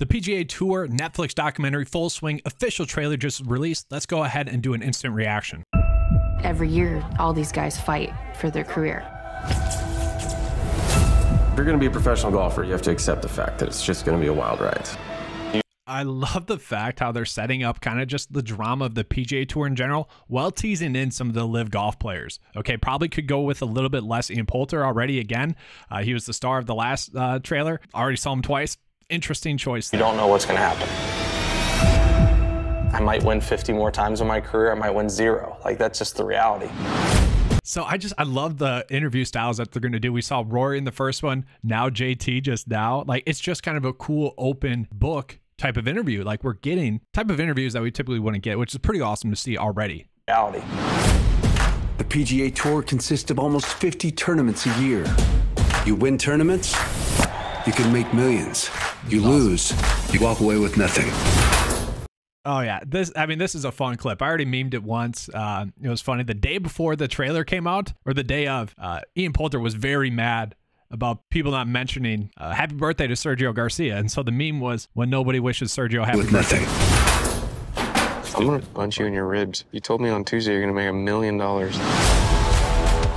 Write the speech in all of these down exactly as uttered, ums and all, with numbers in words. The P G A Tour Netflix documentary Full Swing official trailer just released. Let's go ahead and do an instant reaction. Every year, all these guys fight for their career. If you're going to be a professional golfer, you have to accept the fact that it's just going to be a wild ride. I love the fact how they're setting up kind of just the drama of the P G A Tour in general while teasing in some of the LIV Golf players. Okay, probably could go with a little bit less Ian Poulter already again. Uh, he was the star of the last uh, trailer. Already saw him twice. Interesting choice there. You don't know what's going to happen. I might win fifty more times in my career. I might win zero. Like, that's just the reality. So I just, I love the interview styles that they're going to do. We saw Rory in the first one, now J T just now. Like, it's just kind of a cool open book type of interview. Like, we're getting type of interviews that we typically wouldn't get, which is pretty awesome to see already. Reality. The P G A Tour consists of almost fifty tournaments a year. You win tournaments, you can make millions. You lose, you walk away with nothing. Oh yeah, this, I mean, this is a fun clip. I already memed it once. Uh, it was funny. The day before the trailer came out, or the day of, uh, Ian Poulter was very mad about people not mentioning uh, happy birthday to Sergio Garcia. And so the meme was, when nobody wishes Sergio happy with birthday. Nothing. I'm going to punch you in your ribs. You told me on Tuesday you're going to make a million dollars.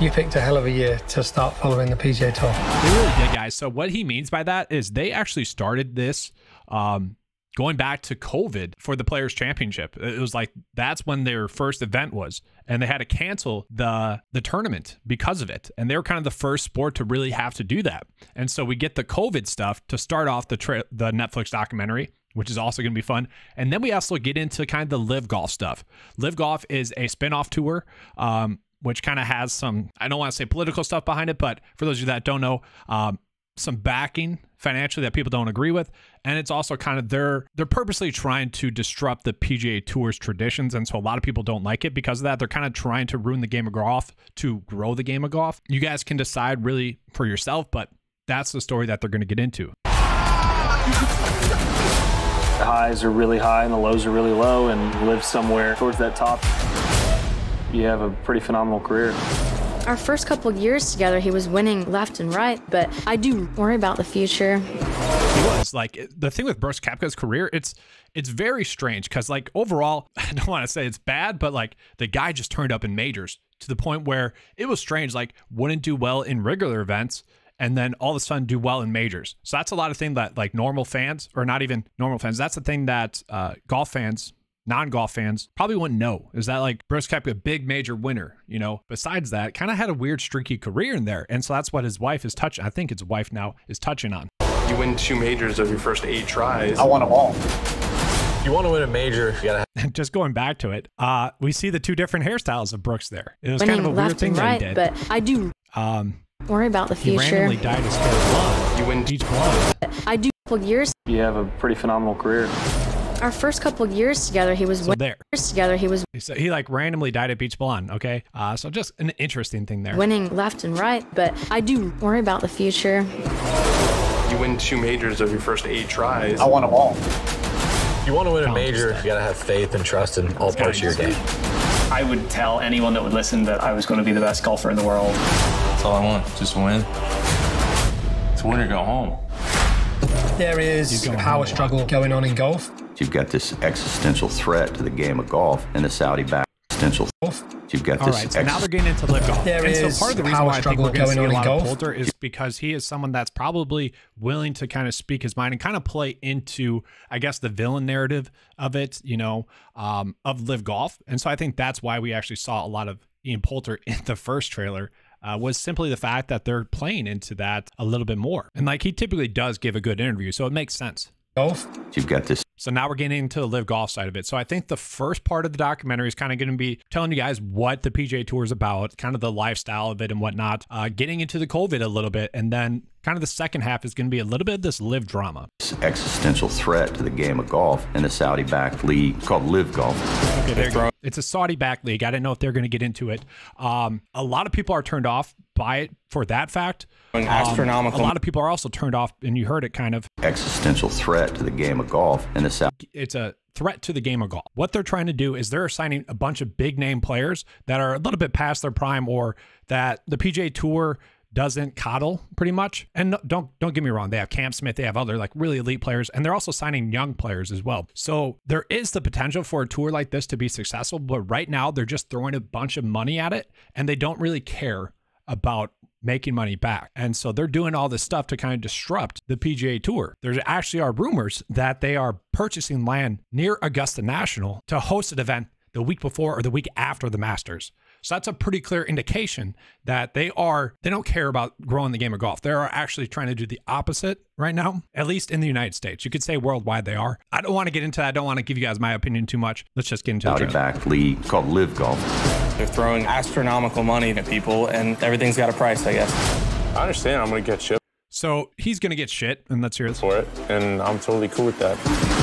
You picked a hell of a year to start following the P G A Tour. They really did, guys. So what he means by that is they actually started this um, going back to COVID for the Players Championship. It was like, that's when their first event was, and they had to cancel the the tournament because of it. And they were kind of the first sport to really have to do that. And so we get the COVID stuff to start off the tra the Netflix documentary, which is also going to be fun. And then we also get into kind of the LIV Golf stuff. LIV Golf is a spinoff tour, um, which kind of has some, I don't want to say political stuff behind it, but for those of you that don't know, um, some backing financially that people don't agree with. And it's also kind of, they're, they're purposely trying to disrupt the P G A Tour's traditions. And so a lot of people don't like it because of that. They're kind of trying to ruin the game of golf to grow the game of golf. You guys can decide really for yourself, but that's the story that they're going to get into. The highs are really high and the lows are really low, and live somewhere towards that top. You have a pretty phenomenal career. Our first couple of years together, he was winning left and right, but I do worry about the future. He was like, the thing with Brooks Koepka's career, it's it's very strange because, like, overall, I don't want to say it's bad, but like, the guy just turned up in majors to the point where it was strange, like, wouldn't do well in regular events and then all of a sudden do well in majors. So that's a lot of thing that, like, normal fans, or not even normal fans, that's the thing that uh, golf fans, non-golf fans probably wouldn't know, is that, like, Brooks Koepka, a big major winner, you know, besides that, kind of had a weird streaky career in there. And so that's what his wife is touching. I think his wife now is touching on. You win two majors of your first eight tries. I want them all. You want to win a major, you gotta have just going back to it, uh, we see the two different hairstyles of Brooks there. It was when kind of a weird thing right, that he did. But I do um, worry about the future. He randomly dyed his hair blonde. You win each blonde. I do couple years. You have a pretty phenomenal career. Our first couple of years together, he was so winning. There. Together, he was. So he like randomly died at Beach Blonde. Okay, uh, so just an interesting thing there. Winning left and right, but I do worry about the future. You win two majors of your first eight tries. I want them all. You want to win a major, you gotta have faith and trust in all parts of your game. I would tell anyone that would listen that I was going to be the best golfer in the world. That's all I want. Just win. It's win or go home. There is a power struggle going on in golf. You've got this existential threat to the game of golf and the Saudi-backed existential golf. You've got this. All right, so now they're getting into LIV Golf. There and is so part of the reason why I think we're going to see a lot of Poulter is because he is someone that's probably willing to kind of speak his mind and kind of play into, I guess, the villain narrative of it, you know, um, of LIV Golf. And so I think that's why we actually saw a lot of Ian Poulter in the first trailer. Uh, was simply the fact that they're playing into that a little bit more. And like, he typically does give a good interview, so it makes sense. Golf. You've got this. So now we're getting into the LIV Golf side of it. So I think the first part of the documentary is kind of going to be telling you guys what the P G A Tour is about, kind of the lifestyle of it and whatnot, uh, getting into the COVID a little bit. And then kind of the second half is going to be a little bit of this LIV drama. Existential threat to the game of golf and the Saudi-backed league called LIV Golf. Okay, there you go. It's a Saudi-backed league. I didn't know if they're going to get into it. Um, a lot of people are turned off by it for that fact. Um, astronomical. A lot of people are also turned off, and you heard it kind of. Existential threat to the game of golf and the Saudi. It's a threat to the game of golf. What they're trying to do is they're assigning a bunch of big name players that are a little bit past their prime, or that the P G A Tour doesn't coddle pretty much. And no, don't don't get me wrong, they have Cam Smith, they have other like really elite players, and they're also signing young players as well. So there is the potential for a tour like this to be successful, but right now they're just throwing a bunch of money at it and they don't really care about making money back. And so they're doing all this stuff to kind of disrupt the P G A Tour. There actually are rumors that they are purchasing land near Augusta National to host an event the week before or the week after the Masters. So that's a pretty clear indication that they are, they don't care about growing the game of golf. They are actually trying to do the opposite right now, at least in the United States. You could say worldwide they are. I don't want to get into that. I don't want to give you guys my opinion too much. Let's just get into it. Back league called LIV Golf. They're throwing astronomical money at people and everything's got a price, I guess. I understand I'm going to get shit. So he's going to get shit, and let's hear this. For it, and I'm totally cool with that.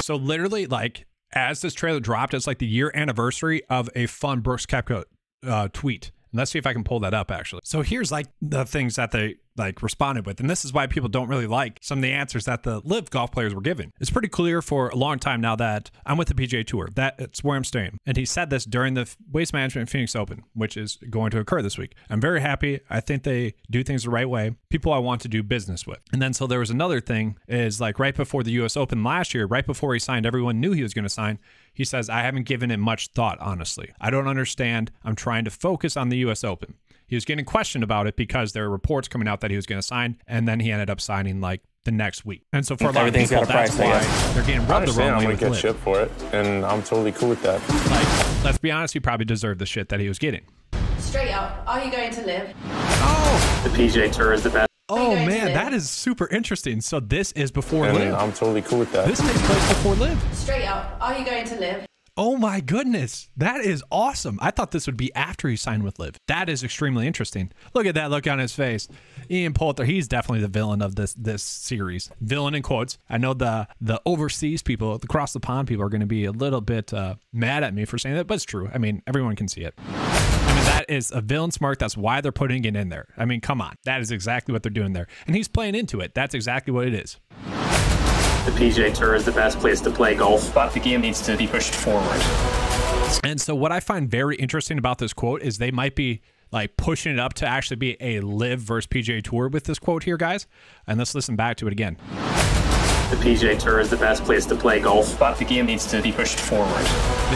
So literally, like, as this trailer dropped, it's like the year anniversary of a fun Brooks Koepka Uh, tweet. And let's see if I can pull that up actually. So here's like the things that they like responded with. And this is why people don't really like some of the answers that the LIV Golf players were given. It's pretty clear for a long time now that I'm with the P G A Tour. That it's where I'm staying. And he said this during the Waste Management Phoenix Open, which is going to occur this week. I'm very happy. I think they do things the right way. People I want to do business with. And then so there was another thing is like right before the U S Open last year, right before he signed, everyone knew he was going to sign. He says, I haven't given it much thought, honestly. I don't understand. I'm trying to focus on the U S Open. He was getting questioned about it because there were reports coming out that he was going to sign, and then he ended up signing like the next week. And so for a lot of people, that's why they're getting rubbed the wrong way with LIV. I understand I'm going to get shit for it, and I'm totally cool with that. Like, let's be honest, he probably deserved the shit that he was getting. Straight up, are you going to LIV? Oh! The P G A Tour is the best. Oh man, that is super interesting. So this is before LIV. I'm totally cool with that. This takes place before LIV. Straight up, are you going to LIV? Oh my goodness, that is awesome. I thought this would be after he signed with LIV. That is extremely interesting. Look at that look on his face. Ian Poulter, he's definitely the villain of this this series. Villain in quotes. I know the the overseas people, the cross the pond people are going to be a little bit uh, mad at me for saying that, but it's true. I mean, everyone can see it. I mean, that is a villain's mark. That's why they're putting it in there. I mean, come on. That is exactly what they're doing there. And he's playing into it. That's exactly what it is. The P G A Tour is the best place to play golf, but the game needs to be pushed forward. And so what I find very interesting about this quote is they might be like pushing it up to actually be a LIV versus P G A Tour with this quote here, guys. And let's listen back to it again. The P G A Tour is the best place to play golf, but the game needs to be pushed forward.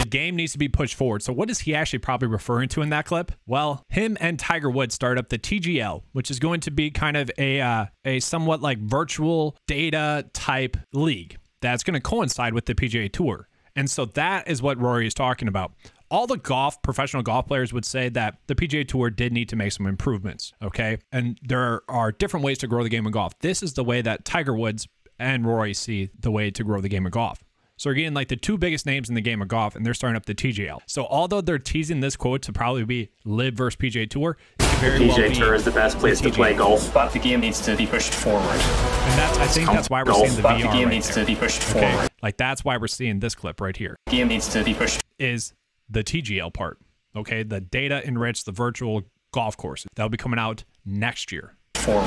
The game needs to be pushed forward. So what is he actually probably referring to in that clip? Well, him and Tiger Woods start up the T G L, which is going to be kind of a, uh, a somewhat like virtual data type league that's going to coincide with the P G A Tour. And so that is what Rory is talking about. All the golf, professional golf players would say that the P G A Tour did need to make some improvements, okay? And there are different ways to grow the game of golf. This is the way that Tiger Woods and Rory see the way to grow the game of golf. So you're getting like the two biggest names in the game of golf, and they're starting up the T G L. So although they're teasing this quote to probably be LIV versus P G A Tour, it could very well be the P G A Tour is the best place to play golf, but the game needs to be pushed forward. And that's, I think that's why we're seeing the V R. The game needs to be pushed forward. Like that's why we're seeing this clip right here. The game needs to be pushed. Is the T G L part, okay? The data enriched, the virtual golf course that'll be coming out next year. Forward.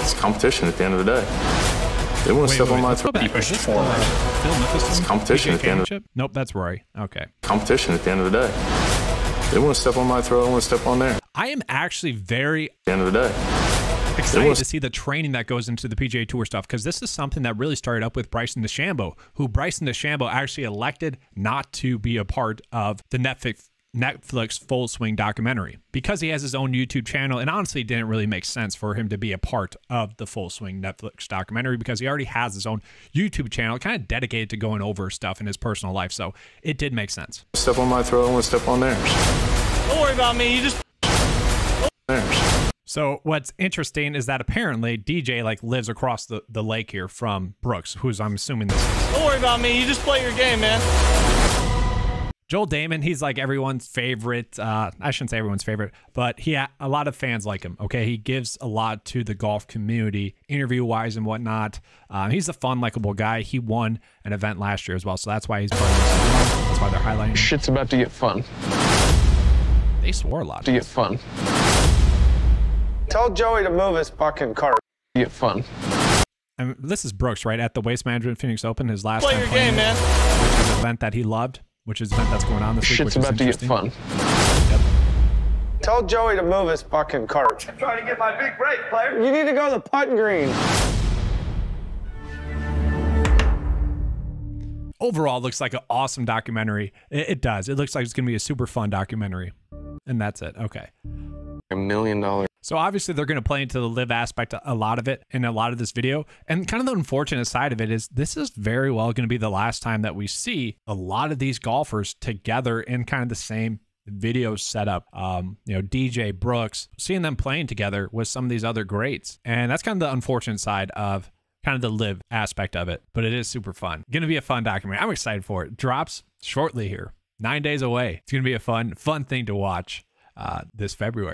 It's competition at the end of the day. They want to wait, step wait, on my foot. It's competition at the end of the day. Nope, that's Rory. Okay. Competition at the end of the day. They want to step on my throat. I want to step on there. I am actually very at the end of the day. excited to see the training that goes into the P G A Tour stuff, because this is something that really started up with Bryson DeChambeau, who Bryson DeChambeau actually elected not to be a part of the Netflix Netflix Full Swing documentary because he has his own YouTube channel, and honestly it didn't really make sense for him to be a part of the Full Swing Netflix documentary because he already has his own YouTube channel kind of dedicated to going over stuff in his personal life, so it did make sense. Step on my throat, I want to step on theirs. Don't worry about me, you just theirs. So what's interesting is that apparently D J like lives across the, the lake here from Brooks, who's I'm assuming this is. Don't worry about me, you just play your game, man. Joel Dahmen, he's like everyone's favorite. Uh, I shouldn't say everyone's favorite, but he ha a lot of fans like him. Okay, he gives a lot to the golf community, interview-wise and whatnot. Um, he's a fun, likable guy. He won an event last year as well, so that's why he's part of this. That's why they're highlighting him. Shit's about to get fun. They swore a lot. To get fun. Tell Joey to move his fucking cart. Get fun. And this is Brooks, right, at the Waste Management Phoenix Open, his last Play time your game, man. Which was an event that he loved. Which is an event that's going on this week. Shit's about to get fun. Yep. Tell Joey to move his fucking cart. I'm trying to get my big break, player. You need to go to the putt green. Overall, it looks like an awesome documentary. It, it does. It looks like it's going to be a super fun documentary. And that's it. Okay. A million dollars. So obviously they're going to play into the live aspect a lot of it in a lot of this video. And kind of the unfortunate side of it is this is very well going to be the last time that we see a lot of these golfers together in kind of the same video setup. Um, you know, D J, Brooks, seeing them playing together with some of these other greats. And that's kind of the unfortunate side of kind of the live aspect of it. But it is super fun. Going to be a fun documentary. I'm excited for it. Drops shortly here. Nine days away. It's going to be a fun, fun thing to watch uh, this February.